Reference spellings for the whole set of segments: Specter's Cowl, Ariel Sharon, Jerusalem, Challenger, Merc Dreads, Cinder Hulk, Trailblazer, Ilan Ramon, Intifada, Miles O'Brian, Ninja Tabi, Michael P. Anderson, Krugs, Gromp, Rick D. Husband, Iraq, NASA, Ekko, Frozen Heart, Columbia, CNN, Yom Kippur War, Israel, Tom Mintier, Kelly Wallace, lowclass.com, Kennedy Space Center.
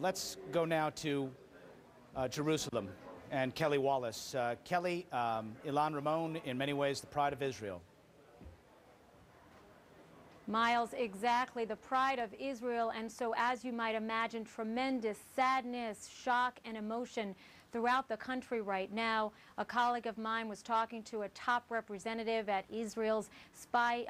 Let's go now to Jerusalem and Kelly Wallace. Kelly, Ilan Ramon, in many ways, the pride of Israel. Miles, exactly, the pride of Israel, and so as you might imagine, tremendous sadness, shock, and emotion throughout the country right now. A colleague of mine was talking to a top representative at Israel's space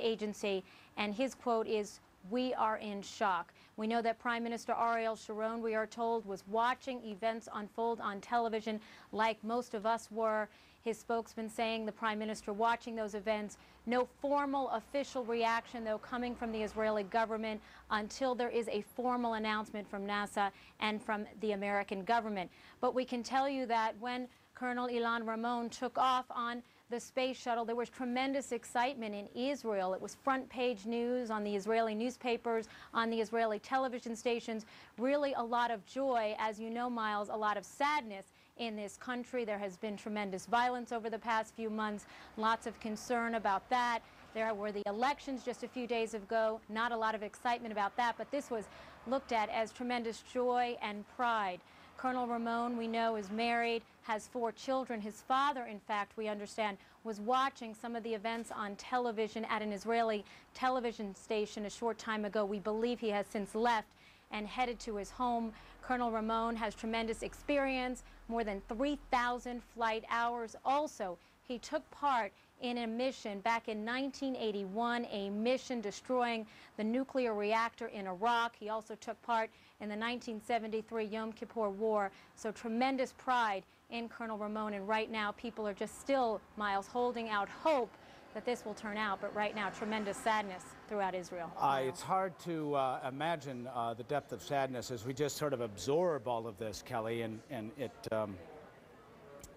agency, and his quote is, "We are in shock." We know that Prime Minister Ariel Sharon, we are told, was watching events unfold on television like most of us were. His spokesman saying the Prime Minister watching those events. No formal official reaction, though, coming from the Israeli government until there is a formal announcement from NASA and from the American government. But we can tell you that when Colonel Ilan Ramon took off on the space shuttle, there was tremendous excitement in Israel. It was front-page news on the Israeli newspapers, on the Israeli television stations. Really a lot of joy, as you know, Miles, a lot of sadness in this country. There has been tremendous violence over the past few months, lots of concern about that. There were the elections just a few days ago, not a lot of excitement about that, but this was looked at as tremendous joy and pride. Colonel Ramon, we know, is married, has 4 children. His father, in fact, we understand, was watching some of the events on television at an Israeli television station a short time ago. We believe he has since left and headed to his home. Colonel Ramon has tremendous experience, more than 3,000 flight hours. Also, he took part in a mission back in 1981, a mission destroying the nuclear reactor in Iraq. He also took part in the 1973 Yom Kippur War. So tremendous pride in Colonel Ramon. And right now, people are just still, Miles, holding out hope that this will turn out, but right now, tremendous sadness throughout Israel. It's hard to imagine the depth of sadness as we just sort of absorb all of this, Kelly, and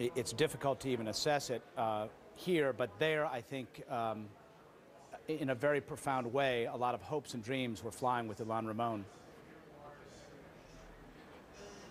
it's difficult to even assess it here, but there, I think, in a very profound way, a lot of hopes and dreams were flying with Ilan Ramon.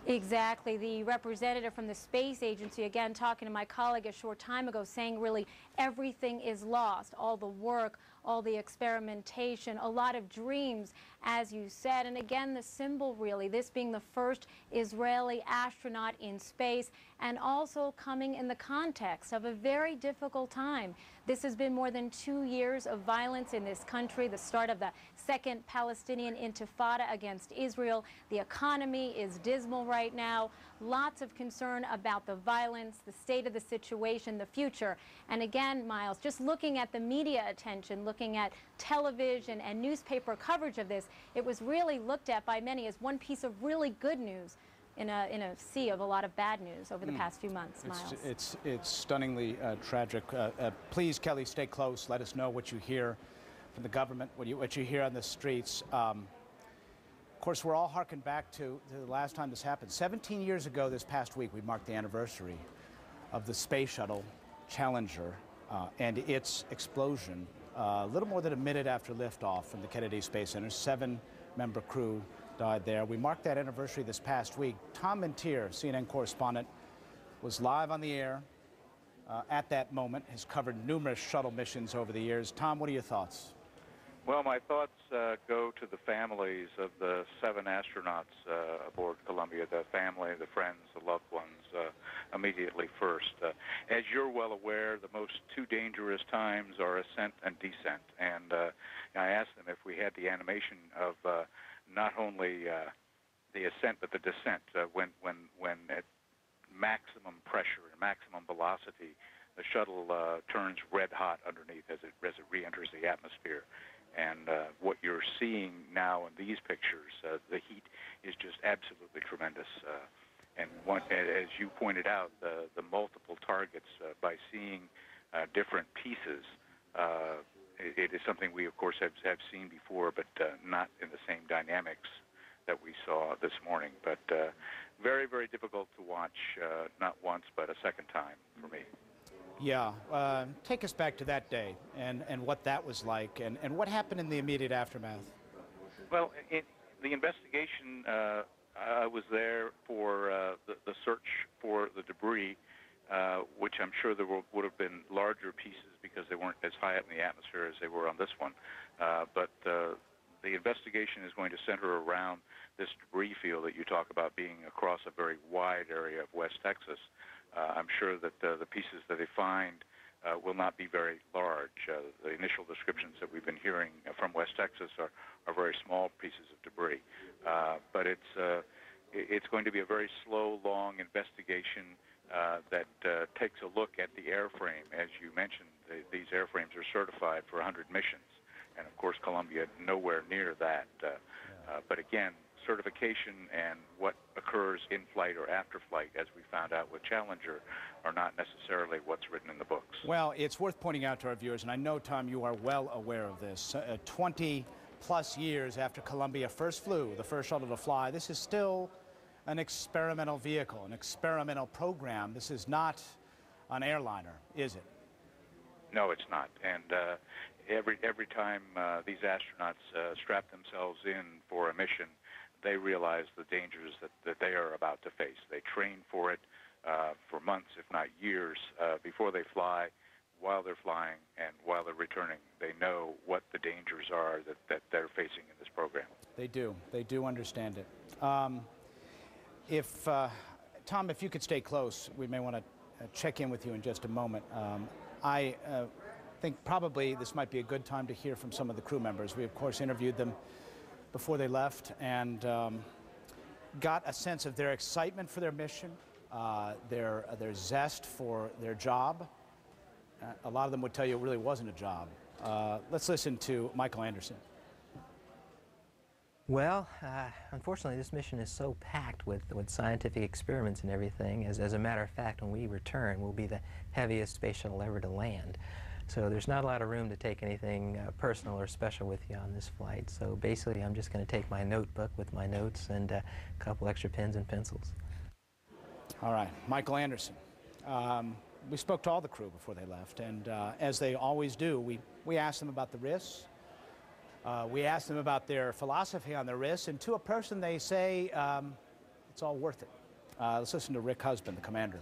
Exactly. The representative from the space agency, again, talking to my colleague a short time ago, saying really everything is lost, all the work, all the experimentation, a lot of dreams, as you said. And again, the symbol really, this being the first Israeli astronaut in space and also coming in the context of a very difficult time. This has been more than 2 years of violence in this country, the start of the second Palestinian Intifada against Israel. The economy is dismal right now. Lots of concern about the violence, the state of the situation, the future. And again, Miles, just looking at the media attention, looking at television and newspaper coverage of this, it was really looked at by many as one piece of really good news in a sea of a lot of bad news over the past few months, Miles. It's stunningly tragic. Please, Kelly, stay close. Let us know what you hear from the government, what you hear on the streets. Of course, we're all harking back to the last time this happened. 17 years ago this past week, we marked the anniversary of the space shuttle Challenger and its explosion. A little more than a minute after liftoff from the Kennedy Space Center, 7-member crew died there. We marked that anniversary this past week. Tom Mintier, CNN correspondent, was live on the air at that moment, has covered numerous shuttle missions over the years. Tom, what are your thoughts? Well, my thoughts go to the families of the 7 astronauts aboard Columbia, the family, the friends, the loved ones, immediately first. As you're well aware, the most 2 dangerous times are ascent and descent. And I asked them if we had the animation of not only the ascent, but the descent when at maximum pressure and maximum velocity, the shuttle turns red hot underneath as it re-enters the atmosphere. And what you're seeing now in these pictures, the heat is just absolutely tremendous. And as you pointed out, the multiple targets, by seeing different pieces, it is something we, of course, have seen before, but not in the same dynamics that we saw this morning. But very, very difficult to watch, not once, but a second time for me. Yeah, take us back to that day and what that was like and what happened in the immediate aftermath. Well, the investigation, I was there for the search for the debris, which I'm sure there would have been larger pieces because they weren't as high up in the atmosphere as they were on this one. But the investigation is going to to center around this debris field that you talk about being across a very wide area of West Texas. I'm sure that the pieces that they find will not be very large. The initial descriptions that we've been hearing from West Texas are very small pieces of debris. But it's going to be a very slow, long investigation that takes a look at the airframe. As you mentioned, these airframes are certified for 100 missions. And, of course, Columbia nowhere near that. But, again, certification and what occurs in flight or after flight, as we found out with Challenger, are not necessarily what's written in the books. Well, it's worth pointing out to our viewers, and I know, Tom, you are well aware of this, 20-plus years after Columbia first flew, the first shuttle to fly, this is still an experimental vehicle, an experimental program. This is not an airliner, is it? No, it's not. And every time these astronauts strap themselves in for a mission, they realize the dangers that they are about to face. They train for it for months, if not years, before they fly, while they're flying, and while they're returning. They know what the dangers are that they're facing in this program. They do. They do understand it. Tom, if you could stay close, we may want to check in with you in just a moment. I think probably this might be a good time to hear from some of the crew members. We, of course, interviewed them before they left and got a sense of their excitement for their mission, their zest for their job. A lot of them would tell you it really wasn't a job. Let's listen to Michael Anderson. Well, unfortunately, this mission is so packed with scientific experiments and everything. As a matter of fact, when we return, we'll be the heaviest space shuttle ever to land. So there's not a lot of room to take anything personal or special with you on this flight. So basically, I'm just going to take my notebook with my notes and a couple extra pens and pencils. All right, Michael Anderson. We spoke to all the crew before they left, and as they always do, we asked them about the risks. We asked them about their philosophy on the risks, and to a person they say, it's all worth it. Let's listen to Rick Husband, the commander.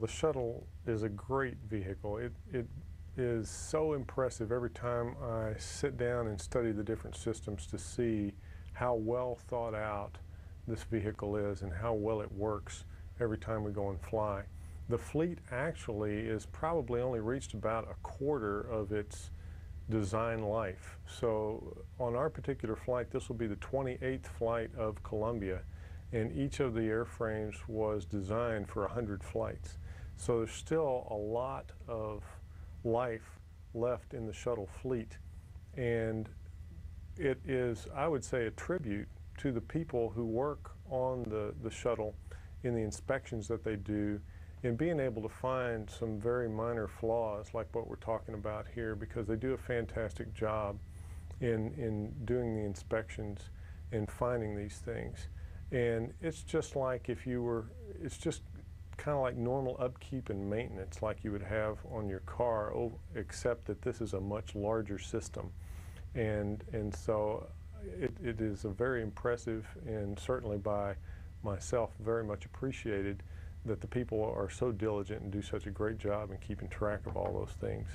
The shuttle is a great vehicle. It is so impressive every time I sit down and study the different systems to see how well thought out this vehicle is and how well it works every time we go and fly. The fleet actually is probably only reached about a quarter of its design life. So on our particular flight, this will be the 28th flight of Columbia, and each of the airframes was designed for 100 flights. So there's still a lot of life left in the shuttle fleet, and it is, I would say, a tribute to the people who work on the shuttle in the inspections that they do, and being able to find some very minor flaws like what we're talking about here, because they do a fantastic job in doing the inspections and finding these things. And it's just like if you were, it's just kind of like normal upkeep and maintenance like you would have on your car, except that this is a much larger system. And so it is a very impressive, and certainly by myself very much appreciated, that the people are so diligent and do such a great job in keeping track of all those things.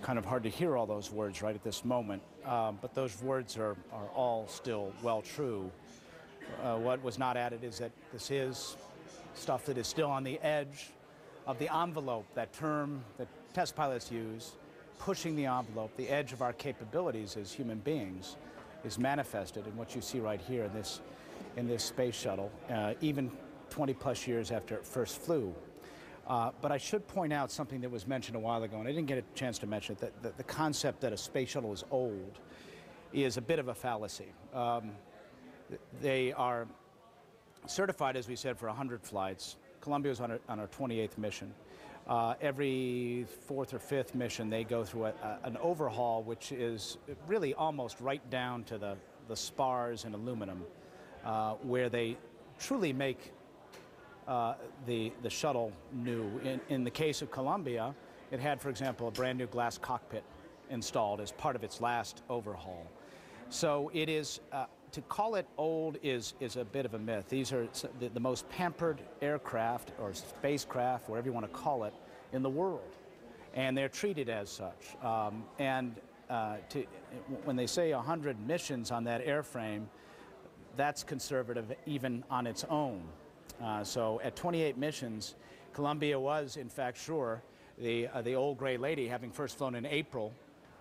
Kind of hard to hear all those words right at this moment, but those words are all still well true. What was not added is that this is stuff that is still on the edge of the envelope, that term that test pilots use, pushing the envelope, the edge of our capabilities as human beings, is manifested in what you see right here in this space shuttle, even 20-plus years after it first flew. But I should point out something that was mentioned a while ago, and I didn't get a chance to mention it, that the concept that a space shuttle is old is a bit of a fallacy. They are certified, as we said, for 100 flights. Columbia was on our 28th mission. Every fourth or fifth mission, they go through an overhaul, which is really almost right down to the spars and aluminum, where they truly make the shuttle new. In the case of Columbia, it had, for example, a brand new glass cockpit installed as part of its last overhaul. So it is, to call it old is a bit of a myth. These are the most pampered aircraft or spacecraft, whatever you want to call it, in the world. And they're treated as such. And when they say 100 missions on that airframe, that's conservative even on its own. So at 28 missions, Columbia was, in fact, sure, the old gray lady, having first flown in April.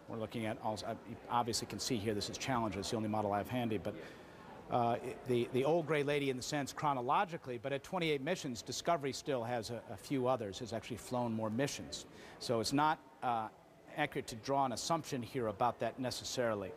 We're looking at, also, you obviously can see here, this is Challenger, it's the only model I have handy, but the old gray lady in the sense chronologically, but at 28 missions, Discovery still has a few others, has actually flown more missions. So it's not accurate to draw an assumption here about that necessarily.